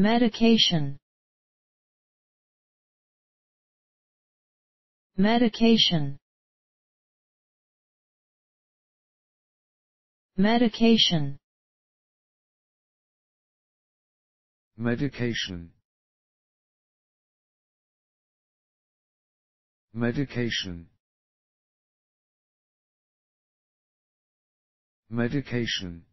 Medication. Medication. Medication. Medication. Medication. Medication.